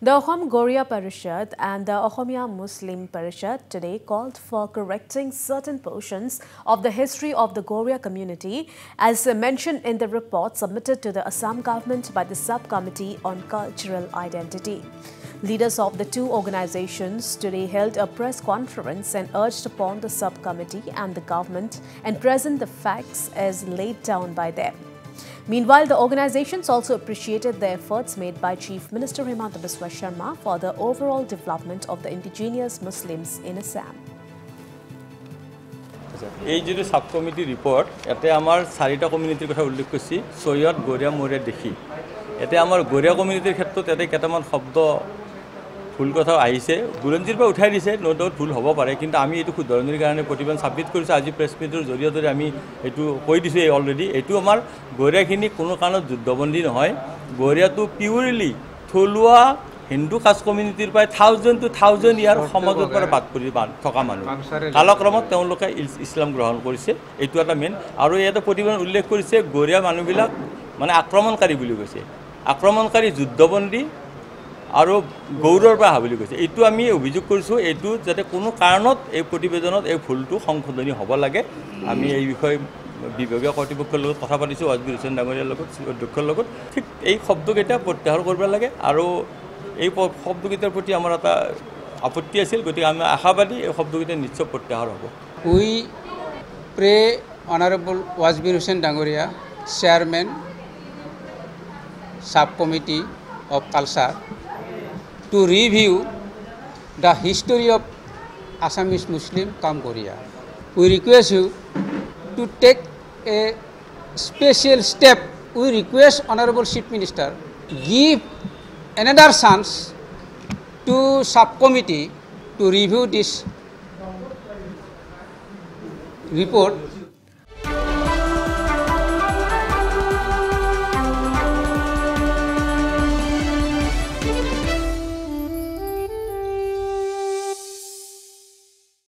The Asom Goria Parishad and the Asomiya Muslim Parishad today called for correcting certain portions of the history of the Goria community as mentioned in the report submitted to the Assam government by the Subcommittee on Cultural Identity. Leaders of the two organizations today held a press conference and urged upon the subcommittee and the government and present the facts as laid down by them. Meanwhile, the organizations also appreciated the efforts made by Chief Minister Himanta Biswa Sharma for the overall development of the indigenous Muslims in Assam. এই যে সাবকমিটি report এতে আমার সারিটা কমিউনিটির কথা উল্লেখ করছি সৈয়দ গরিয়া মোরে দেখি এতে আমার গরিয়া কমিউনিটির ক্ষেত্রে এতে কেতমান শব্দ ভুল কথা আহিছে বুলঞ্জিৰ পৰা উঠাই দিছে নো ডাউট ভুল হ'ব পাৰে কিন্তু আমি এইটো খুদৰণিৰ কাৰণে প্ৰতিবাদ সাব্বিত কৰিছো আজি প্ৰেছ মিটৰ জৰিয়তে আমি এইটো কৈ দিছো অলৰেডি এইটো আমাৰ গৰিয়াখিনি কোনো কাৰণত যুদ্ধবন্দী নহয় গৰিয়াটো পিউৰলি থলুৱা হিন্দু কাষ্ট কমিউনিটিৰ পৰা 1000 টু 1000 ইয়াৰ সমাজৰ পৰা বাদ পৰি থকা মানুহ কালক্ৰমত তেওঁলোকে ইছলাম গ্ৰহণ কৰিছে এইটো এটা মেন আৰু এটা প্ৰতিবাদ উল্লেখ কৰিছে গৰিয়া মানুহবিলাক মানে আক্ৰমণকাৰী বুলি কৈছে আক্ৰমণকাৰী যুদ্ধবন্দী আৰু গৌৰৰ পৰা হাবলি কৈছে এইটো আমি অভিযোগ কৰিছো এইটো যাতে কোনো কাৰণত এই প্ৰতিবেদনত এই ভুলটো সংশোধনী হ'ব লাগে আমি এই বিষয়ে বিভাগীয় কৰ্তৃপক্ষৰ লগত কথা পাতিছো অজবিৰচন ডাঙৰীয়াৰ লগত অধ্যক্ষৰ লগত ঠিক এই শব্দকেইটা প্ৰত্যাহাৰ কৰিব লাগে আৰু এই শব্দকেইটাৰ প্ৰতি আমাৰ এটা আপত্তি আছিল গতিকে আমি আশাবাদী এই শব্দকেইটা নিশ্চয় প্ৰত্যাহাৰ হ'ব উই প্ৰে অনাৰেবল অজবিৰচন ডাঙৰীয়া chairman sub committee of culture to review the history of Assamese Muslim cum Goria. We request you to take a special step. We request Honorable Chief Minister give another chance to subcommittee to review this report.